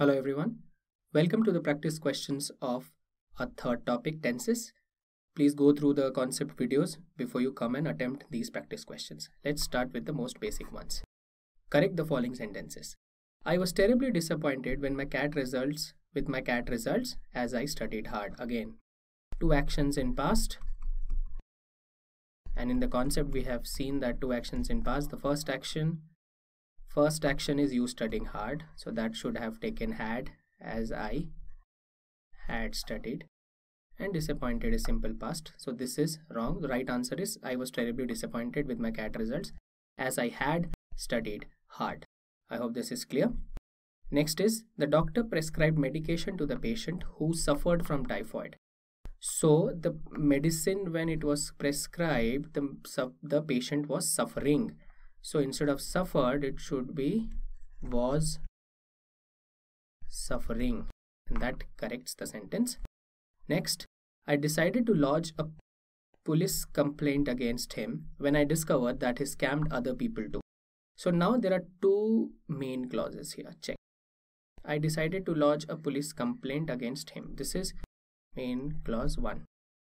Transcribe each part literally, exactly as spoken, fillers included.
Hello everyone, welcome to the practice questions of our third topic, tenses. Please go through the concept videos before you come and attempt these practice questions. Let's start with the most basic ones. Correct the following sentences. I was terribly disappointed when my cat results with my cat results as I studied hard. Again, two actions in past, and in the concept we have seen that two actions in past. The first action First action is you studying hard, so that should have taken had as I had studied, and disappointed is simple past, so this is wrong. The right answer is I was terribly disappointed with my CAT results as I had studied hard. I hope this is clear. Next is the doctor prescribed medication to the patient who suffered from typhoid. So the medicine, when it was prescribed, the, the patient was suffering. So instead of suffered, it should be was suffering, and that corrects the sentence. Next, I decided to lodge a police complaint against him when I discovered that he scammed other people too. So now there are two main clauses here. Check. I decided to lodge a police complaint against him. This is main clause one.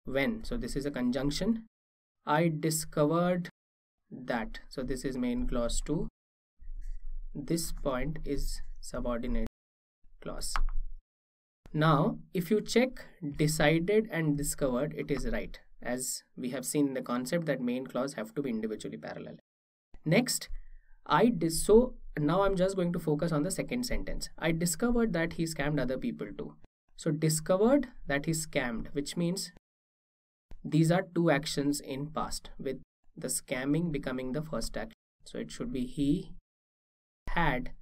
When, so this is a conjunction. I discovered that, so this is main clause two. This point is subordinate clause. Now if you check decided and discovered, it is right, as we have seen in the concept that main clause have to be individually parallel. Next, I dis so now I'm just going to focus on the second sentence. I discovered that he scammed other people too. So discovered that he scammed, which means these are two actions in past, with the scamming becoming the first action. So it should be he had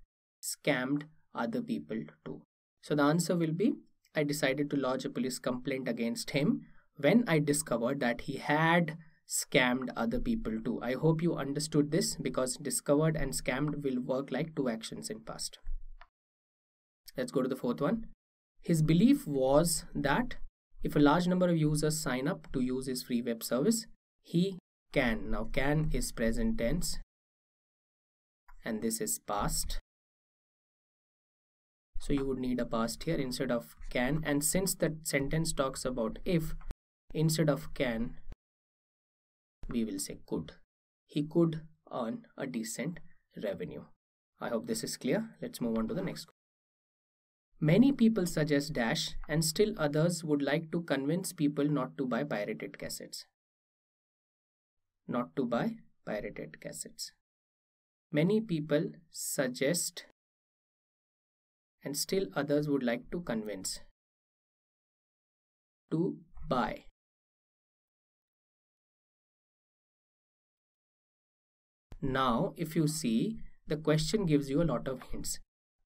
scammed other people too. So the answer will be I decided to lodge a police complaint against him when I discovered that he had scammed other people too. I hope you understood this, because discovered and scammed will work like two actions in past. Let's go to the fourth one. His belief was that if a large number of users sign up to use his free web service, he can. Now can is present tense and this is past, so you would need a past here instead of can, and since that sentence talks about if, instead of can we will say could. He could earn a decent revenue. I hope this is clear. Let's move on to the next question. Many people suggest dash and still others would like to convince people not to buy pirated cassettes. Not to buy pirated cassettes. Many people suggest and still others would like to convince to buy . Now if you see, the question gives you a lot of hints.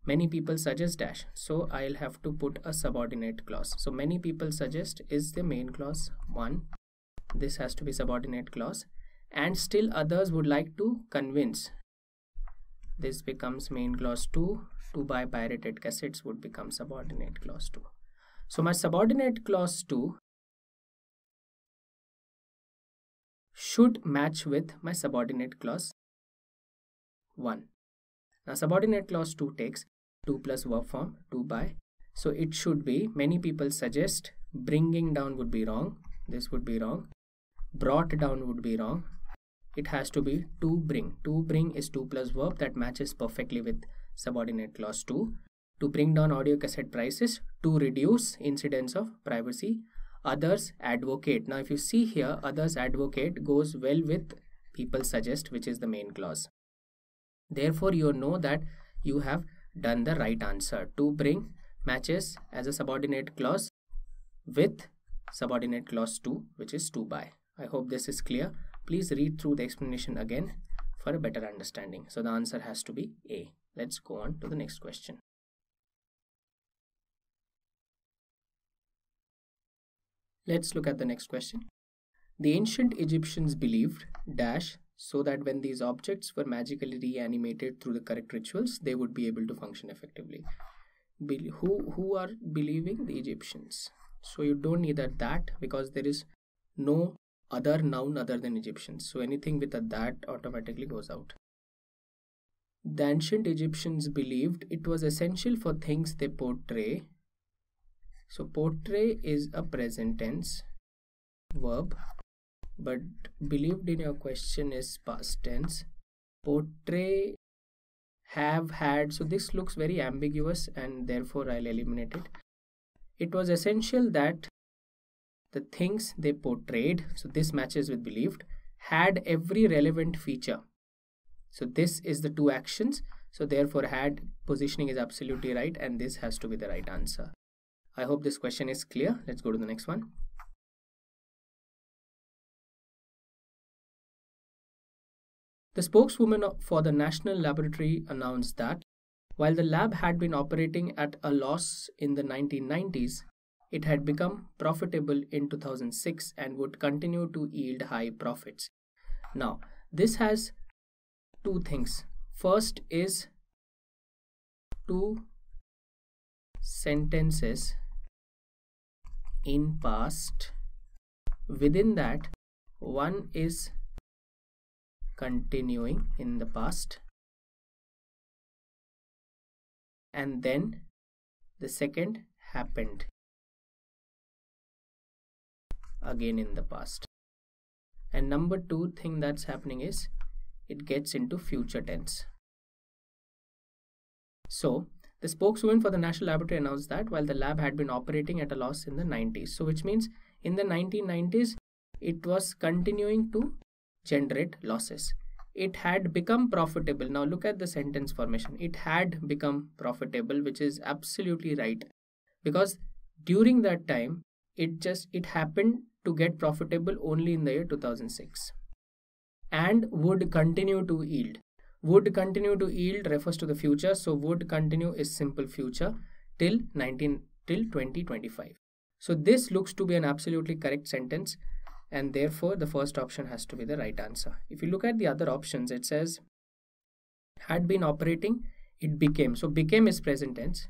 Many people suggest dash, so I'll have to put a subordinate clause. So many people suggest is the main clause one, this has to be subordinate clause, and still others would like to convince, this becomes main clause two. To buy pirated cassettes would become subordinate clause two. So my subordinate clause two should match with my subordinate clause one. Now subordinate clause two takes two plus verb form to buy, so it should be many people suggest. Bringing down would be wrong, this would be wrong, brought down would be wrong. It has to be to bring. To bring is two plus verb, that matches perfectly with subordinate clause two. To bring down audio cassette prices, to reduce incidence of piracy, others advocate. Now if you see here, others advocate goes well with people suggest, which is the main clause. Therefore you know that you have done the right answer. To bring matches as a subordinate clause with subordinate clause two, which is to buy. I hope this is clear. Please read through the explanation again for a better understanding. So the answer has to be A. Let's go on to the next question. Let's look at the next question. The ancient Egyptians believed dash so that when these objects were magically reanimated through the correct rituals, they would be able to function effectively. Be- who, who are believing? The Egyptians. So you don't need a that, because there is no other noun other than Egyptians. So anything with a that automatically goes out. The ancient Egyptians believed it was essential for things they portray. So portray is a present tense verb, but believed in your question is past tense. Portray, have, had, so this looks very ambiguous and therefore I'll eliminate it. It was essential that the things they portrayed, so this matches with believed, had every relevant feature. So this is the two actions, so therefore had positioning is absolutely right and this has to be the right answer. I hope this question is clear. Let's go to the next one. The spokeswoman for the National Laboratory announced that while the lab had been operating at a loss in the nineteen nineties, it had become profitable in two thousand six and would continue to yield high profits. Now, this has two things. First is two sentences in past. Within that, one is continuing in the past, and then the second happened again in the past. And number two thing that's happening is it gets into future tense. So the spokeswoman for the National Laboratory announced that while the lab had been operating at a loss in the nineties, so which means in the nineteen nineties it was continuing to generate losses. It had become profitable. Now look at the sentence formation. It had become profitable, which is absolutely right, because during that time it just it happened to get profitable only in the year two thousand six, and would continue to yield. Would continue to yield refers to the future, so would continue is simple future till nineteen till twenty twenty-five. So this looks to be an absolutely correct sentence, and therefore the first option has to be the right answer. If you look at the other options, it says had been operating, it became, so became is present tense,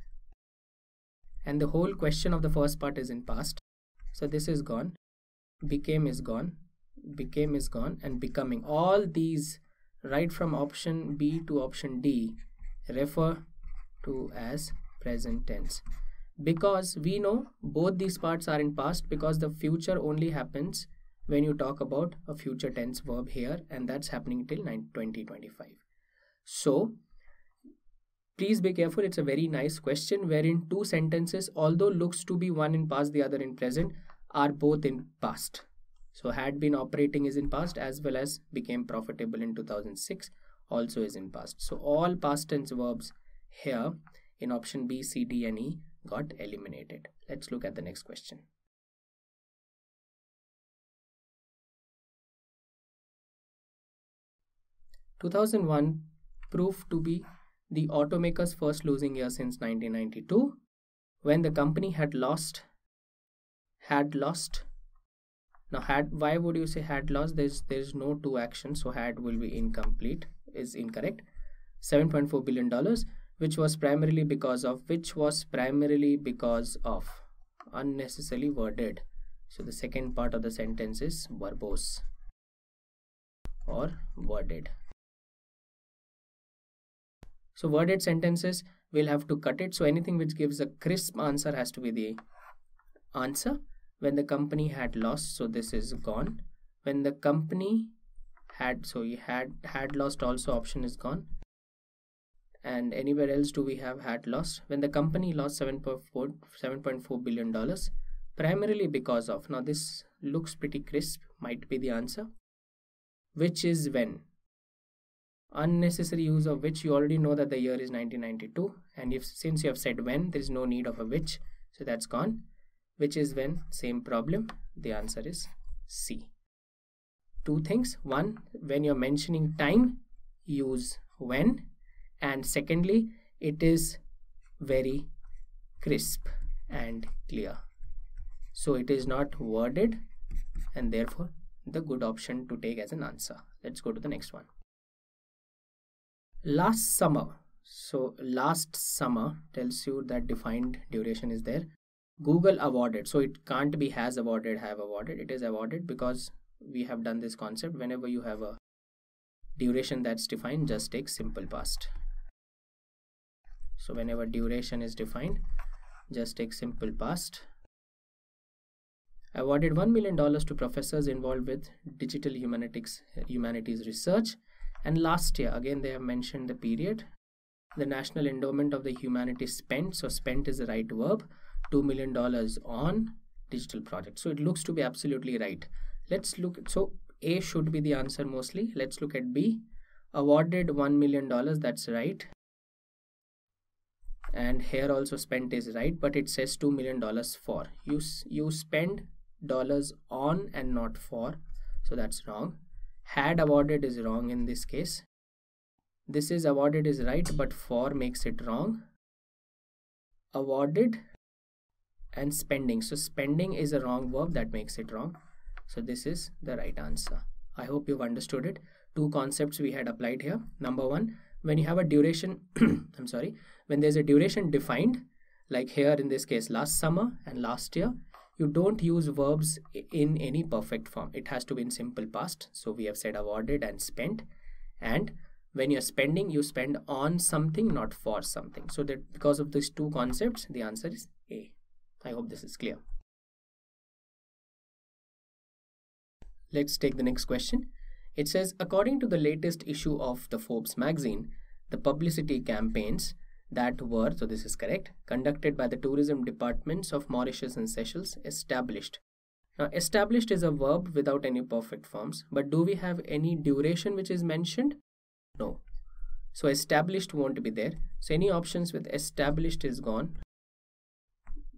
and the whole question of the first part is in past, so this is gone, became is gone, became is gone, and becoming. All these right from option B to option D refer to as present tense, because we know both these parts are in past, because the future only happens when you talk about a future tense verb here, and that's happening till twenty twenty-five. So please be careful. It's a very nice question wherein two sentences, although looks to be one in past, the other in present, are both in past. So had been operating is in past, as well as became profitable in two thousand six also is in past. So all past tense verbs here in option B, C, D and E got eliminated. Let's look at the next question. two thousand one proved to be the automaker's first losing year since nineteen ninety-two, when the company had lost, had lost. Now had, why would you say had lost? There's, there's no two actions, so had will be incomplete, is incorrect. seven point four billion dollars, which was primarily because of, which was primarily because of, unnecessarily worded. So the second part of the sentence is verbose or worded. So worded sentences will have to cut it. So anything which gives a crisp answer has to be the answer. When the company had lost, so this is gone. When the company had, so you had, had lost also option is gone. And anywhere else do we have had lost? When the company lost seven point four billion dollars, primarily because of, now this looks pretty crisp, might be the answer. Which is when? Unnecessary use of which, you already know that the year is nineteen ninety-two. And if since you have said when, there is no need of a which, so that's gone. Which is when, same problem, the answer is C. Two things. One, when you're mentioning time, use when. And secondly, it is very crisp and clear. So it is not worded, and therefore the good option to take as an answer. Let's go to the next one. Last summer. So last summer tells you that defined duration is there. Google awarded, so it can't be has awarded, have awarded, it is awarded, because we have done this concept. Whenever you have a duration that's defined, just take simple past. So whenever duration is defined, just take simple past. Awarded one million dollars to professors involved with digital humanities, humanities research. And last year, again, they have mentioned the period. The National Endowment of the Humanities spent, so spent is the right verb, two million dollars on digital projects. So it looks to be absolutely right. Let's look at, so A should be the answer mostly. Let's look at B. Awarded one million dollars, that's right. And here also spent is right, but it says two million dollars for. You, you spend dollars on and not for, so that's wrong. Had awarded is wrong in this case. This is awarded is right, but for makes it wrong. Awarded and spending. So spending is a wrong verb, that makes it wrong. So this is the right answer. I hope you've understood it. Two concepts we had applied here. Number one, when you have a duration, I'm sorry, when there's a duration defined, like here in this case, last summer and last year, you don't use verbs in any perfect form. It has to be in simple past. So we have said awarded and spent. And when you're spending, you spend on something, not for something. So that because of these two concepts, the answer is A. I hope this is clear. Let's take the next question. It says, according to the latest issue of the Forbes magazine, the publicity campaigns that were, so this is correct, conducted by the tourism departments of Mauritius and Seychelles established. Now, established is a verb without any perfect forms, but do we have any duration which is mentioned? No. So established won't be there. So any options with established is gone.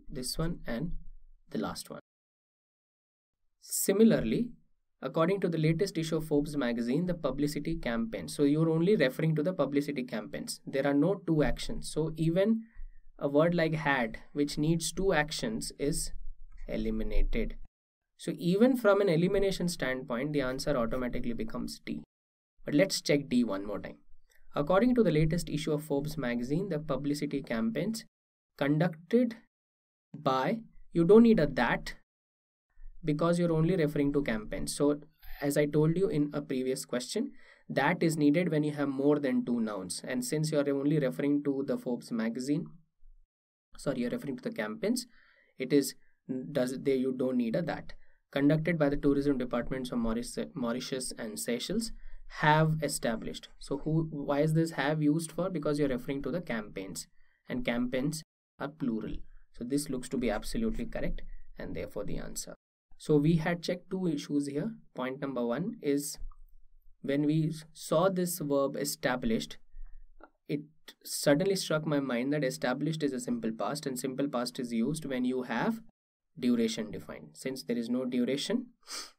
This one and the last one. Similarly, according to the latest issue of Forbes magazine, the publicity campaign. So you're only referring to the publicity campaigns. There are no two actions. So even a word like had, which needs two actions, is eliminated. So even from an elimination standpoint, the answer automatically becomes D. But let's check D one more time. According to the latest issue of Forbes magazine, the publicity campaigns conducted by, you don't need a that, because you're only referring to campaigns. So as I told you in a previous question, that is needed when you have more than two nouns. And since you're only referring to the Forbes magazine, sorry, you're referring to the campaigns, it is, does they, you don't need a that. Conducted by the tourism departments of Mauritius and Seychelles have established. So who, why is this have used for? Because you're referring to the campaigns, and campaigns are plural. So this looks to be absolutely correct, and therefore the answer. So we had checked two issues here. Point number one is when we saw this verb established, it suddenly struck my mind that established is a simple past, and simple past is used when you have duration defined. Since there is no duration,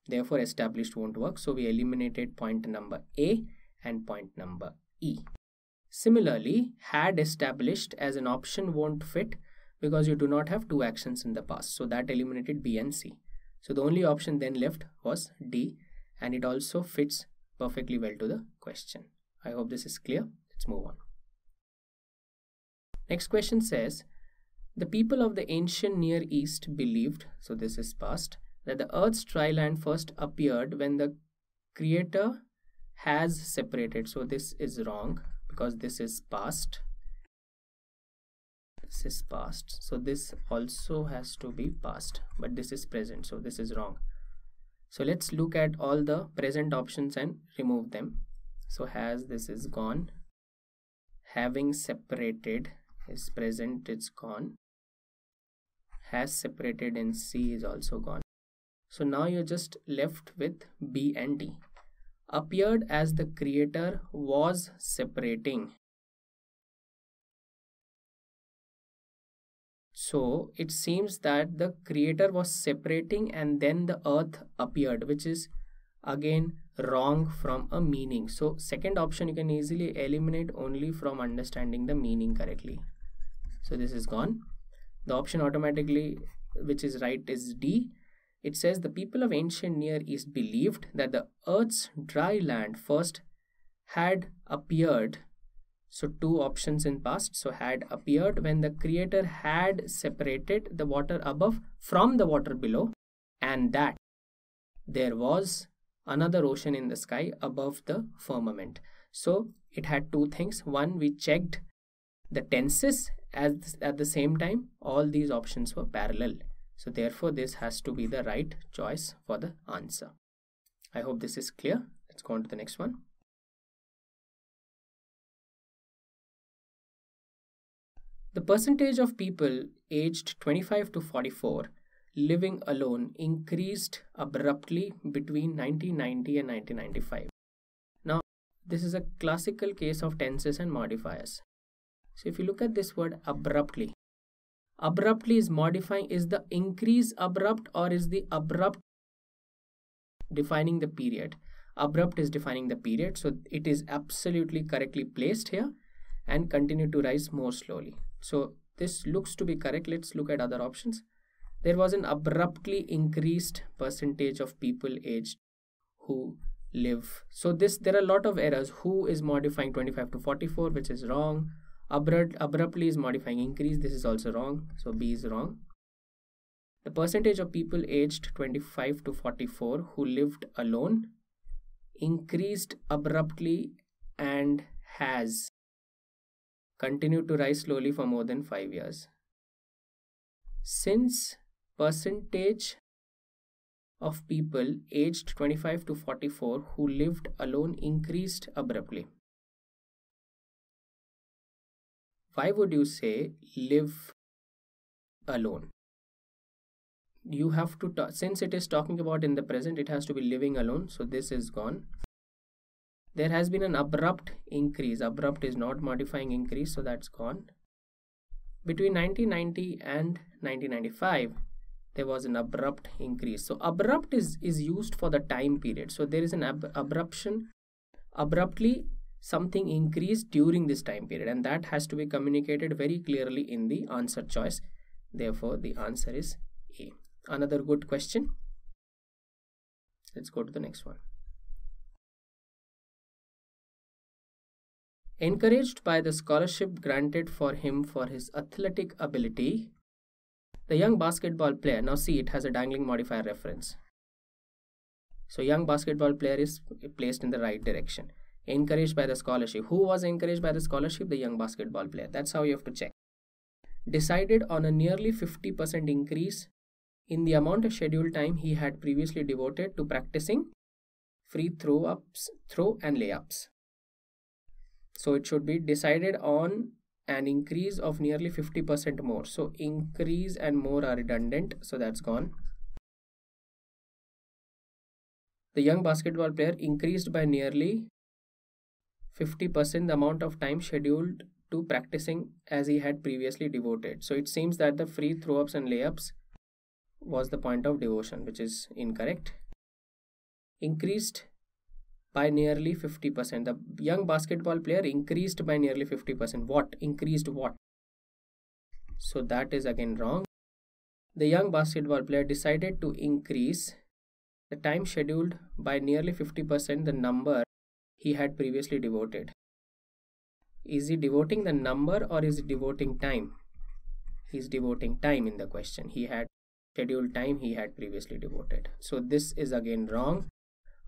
therefore established won't work. So we eliminated point number A and point number E. Similarly, had established as an option won't fit because you do not have two actions in the past. So that eliminated B and C. So the only option then left was D, and it also fits perfectly well to the question. I hope this is clear. Let's move on. Next question says, the people of the ancient Near East believed, so this is past, that the earth's tri-land first appeared when the creator has separated. So this is wrong because this is past. This is past, so this also has to be past, but this is present, so this is wrong. So let's look at all the present options and remove them. So has, this is gone. Having separated is present, it's gone. Has separated in C is also gone. So now you're just left with B and D. Appeared as the creator was separating. So it seems that the creator was separating and then the earth appeared, which is again wrong from a meaning. So second option you can easily eliminate only from understanding the meaning correctly. So this is gone. The option automatically which is right is D. It says the people of ancient Near East believed that the earth's dry land first had appeared. So two options in past. So had appeared when the creator had separated the water above from the water below, and that there was another ocean in the sky above the firmament. So it had two things. One, we checked the tenses as at the same time, all these options were parallel. So therefore this has to be the right choice for the answer. I hope this is clear. Let's go on to the next one. The percentage of people aged twenty-five to forty-four living alone increased abruptly between nineteen ninety and nineteen ninety-five. Now, this is a classical case of tenses and modifiers. So if you look at this word abruptly, abruptly is modifying, is the increase abrupt or is the abrupt defining the period? Abrupt is defining the period, so it is absolutely correctly placed here and continue to rise more slowly. So this looks to be correct. Let's look at other options. There was an abruptly increased percentage of people aged who live. So this, there are a lot of errors. Who is modifying twenty-five to forty-four, which is wrong. Abrupt, abruptly is modifying increase. This is also wrong. So B is wrong. The percentage of people aged twenty-five to forty-four who lived alone increased abruptly and has continued to rise slowly for more than five years. Since percentage of people aged twenty-five to forty-four who lived alone increased abruptly. Why would you say live alone? You have to, since it is talking about in the present, it has to be living alone. So this is gone. There has been an abrupt increase. Abrupt is not modifying increase, so that's gone. Between nineteen ninety and nineteen ninety-five, there was an abrupt increase. So abrupt is, is used for the time period. So there is an ab abruption. Abruptly, something increased during this time period, and that has to be communicated very clearly in the answer choice. Therefore, the answer is A. Another good question. Let's go to the next one. Encouraged by the scholarship granted for him for his athletic ability, the young basketball player, now see it has a dangling modifier reference. So young basketball player is placed in the right direction. Encouraged by the scholarship. Who was encouraged by the scholarship? The young basketball player. That's how you have to check. Decided on a nearly fifty percent increase in the amount of scheduled time he had previously devoted to practicing free throw ups, throw and layups. So it should be decided on an increase of nearly fifty percent more. So increase and more are redundant. So that's gone. The young basketball player increased by nearly fifty percent the amount of time scheduled to practicing as he had previously devoted. So it seems that the free throw ups and layups was the point of devotion, which is incorrect. Increased by nearly fifty percent. The young basketball player increased by nearly fifty percent. What? Increased what? So that is again wrong. The young basketball player decided to increase the time scheduled by nearly fifty percent the number he had previously devoted. Is he devoting the number or is he devoting time? He is devoting time in the question. He had scheduled time he had previously devoted. So this is again wrong.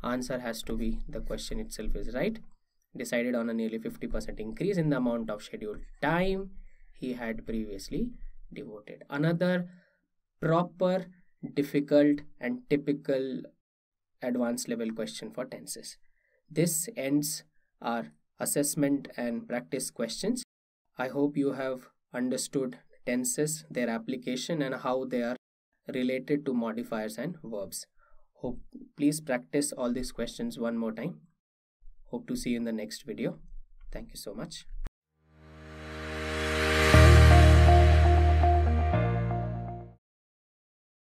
Answer has to be, the question itself is right. Decided on a nearly fifty percent increase in the amount of scheduled time he had previously devoted. Another proper, difficult and typical advanced level question for tenses. This ends our assessment and practice questions. I hope you have understood tenses, their application and how they are related to modifiers and verbs. Hope, please practice all these questions one more time. Hope to see you in the next video. Thank you so much.